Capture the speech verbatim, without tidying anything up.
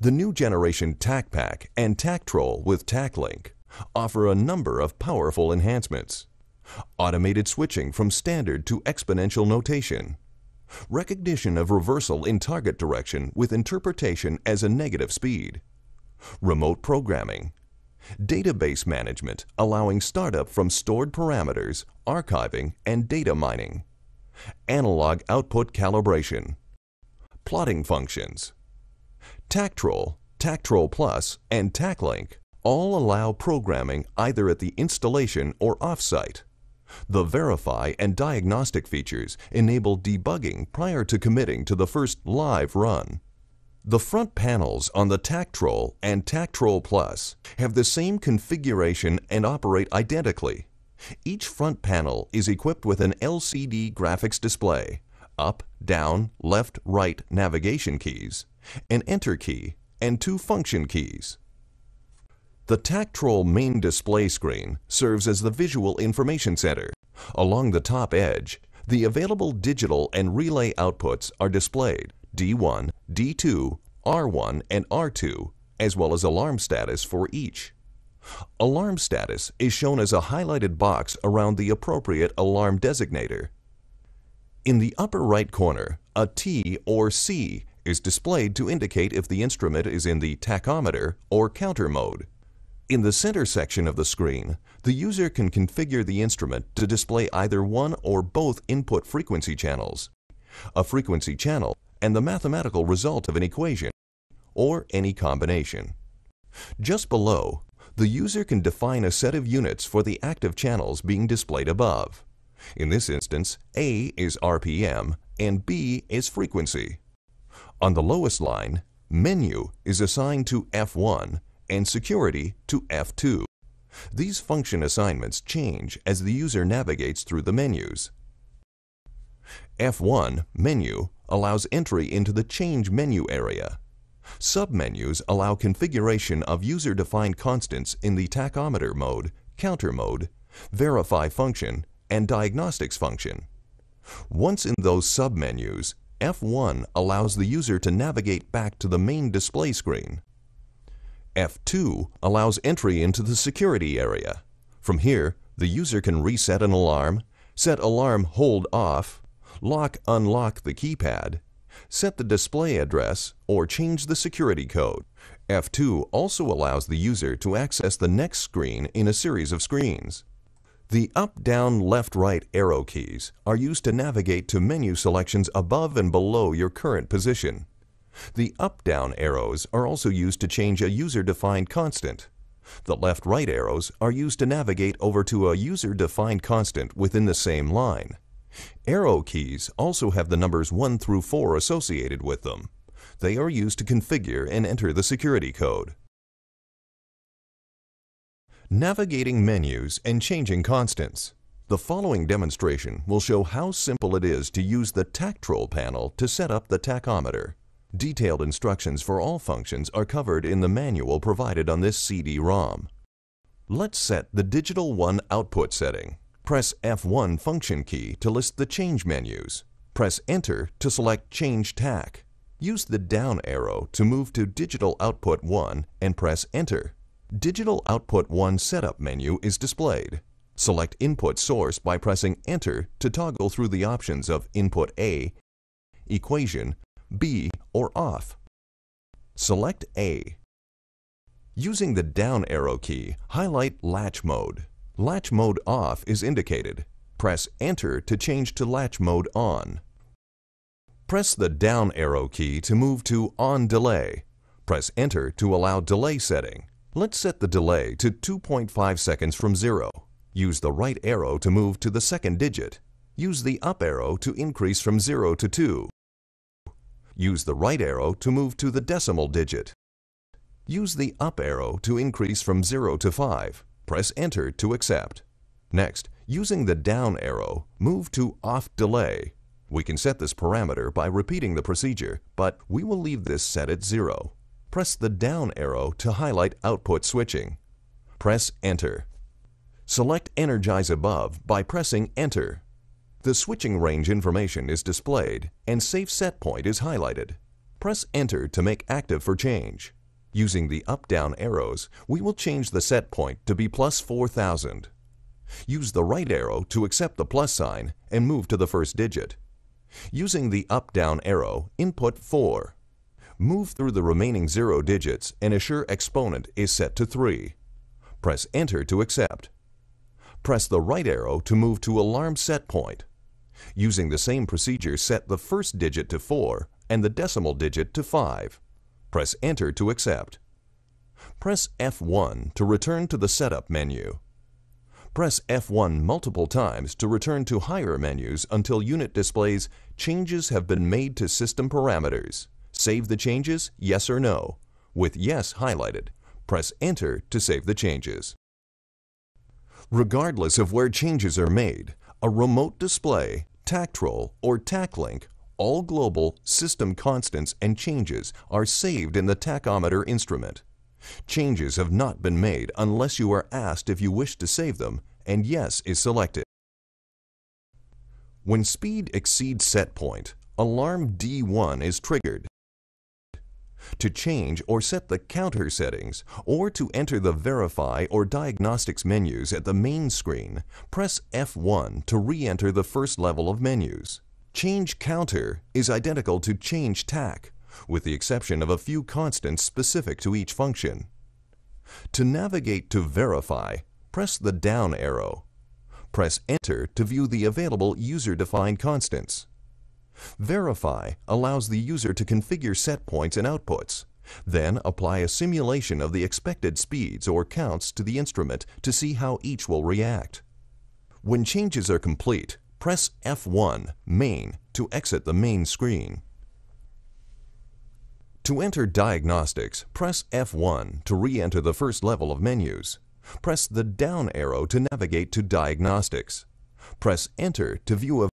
The new generation Tachpak and Tachtrol with Tachlink offer a number of powerful enhancements. Automated switching from standard to exponential notation. Recognition of reversal in target direction with interpretation as a negative speed. Remote programming. Database management allowing startup from stored parameters, archiving, and data mining. Analog output calibration. Plotting functions. Tachtrol, Tachtrol Plus, and Tachlink all allow programming either at the installation or off-site. The verify and diagnostic features enable debugging prior to committing to the first live run. The front panels on the Tachtrol and Tachtrol Plus have the same configuration and operate identically. Each front panel is equipped with an L C D graphics display, up, down, left, right navigation keys, an enter key, and two function keys. The Tachtrol main display screen serves as the visual information center. Along the top edge, the available digital and relay outputs are displayed, D one, D two, R one, and R two, as well as alarm status for each. Alarm status is shown as a highlighted box around the appropriate alarm designator. In the upper right corner, a T or C is displayed to indicate if the instrument is in the tachometer or counter mode. In the center section of the screen, the user can configure the instrument to display either one or both input frequency channels, a frequency channel, and the mathematical result of an equation, or any combination. Just below, the user can define a set of units for the active channels being displayed above. In this instance, A is R P M and B is frequency. On the lowest line, menu is assigned to F one and security to F two. These function assignments change as the user navigates through the menus. F one menu allows entry into the change menu area. Submenus allow configuration of user-defined constants in the tachometer mode, counter mode, verify function, and diagnostics function. Once in those submenus, F one allows the user to navigate back to the main display screen. F two allows entry into the security area. From here, the user can reset an alarm, set alarm hold off, lock/unlock the keypad, set the display address, or change the security code. F two also allows the user to access the next screen in a series of screens. The up, down, left, right arrow keys are used to navigate to menu selections above and below your current position. The up, down arrows are also used to change a user-defined constant. The left, right arrows are used to navigate over to a user-defined constant within the same line. Arrow keys also have the numbers one through four associated with them. They are used to configure and enter the security code. Navigating menus and changing constants. The following demonstration will show how simple it is to use the Tachtrol panel to set up the tachometer. Detailed instructions for all functions are covered in the manual provided on this C D ROM. Let's set the digital one output setting. Press F one function key to list the change menus. Press Enter to select Change Tack. Use the down arrow to move to Digital Output one and press Enter. Digital Output one setup menu is displayed. Select Input Source by pressing Enter to toggle through the options of Input A, Equation, B, or Off. Select A. Using the down arrow key, highlight Latch Mode. Latch mode off is indicated. Press Enter to change to latch mode on. Press the down arrow key to move to on delay. Press Enter to allow delay setting. Let's set the delay to two point five seconds from zero. Use the right arrow to move to the second digit. Use the up arrow to increase from zero to two. Use the right arrow to move to the decimal digit. Use the up arrow to increase from zero to five. Press Enter to accept. Next, using the down arrow, move to Off Delay. We can set this parameter by repeating the procedure, but we will leave this set at zero. Press the down arrow to highlight output switching. Press Enter. Select Energize Above by pressing Enter. The switching range information is displayed and safe set point is highlighted. Press Enter to make active for change. Using the up-down arrows, we will change the set point to be plus four thousand. Use the right arrow to accept the plus sign and move to the first digit. Using the up-down arrow, input four. Move through the remaining zero digits and assure exponent is set to three. Press Enter to accept. Press the right arrow to move to alarm set point. Using the same procedure, set the first digit to four and the decimal digit to five. Press Enter to accept. Press F one to return to the Setup menu. Press F one multiple times to return to higher menus until unit displays "Changes have been made to system parameters. Save the changes, yes or no," with yes highlighted. Press Enter to save the changes. Regardless of where changes are made, a remote display, Tachtrol, or TACLINK, all global system constants and changes are saved in the tachometer instrument. Changes have not been made unless you are asked if you wish to save them, and yes is selected. When speed exceeds set point, alarm D one is triggered. To change or set the counter settings, or to enter the Verify or Diagnostics menus at the main screen, press F one to re-enter the first level of menus. Change counter is identical to change tack, with the exception of a few constants specific to each function. To navigate to Verify, press the down arrow. Press Enter to view the available user-defined constants. Verify allows the user to configure set points and outputs, then apply a simulation of the expected speeds or counts to the instrument to see how each will react. When changes are complete, press F one, Main, to exit the main screen. To enter Diagnostics, press F one to re-enter the first level of menus. Press the down arrow to navigate to Diagnostics. Press Enter to view a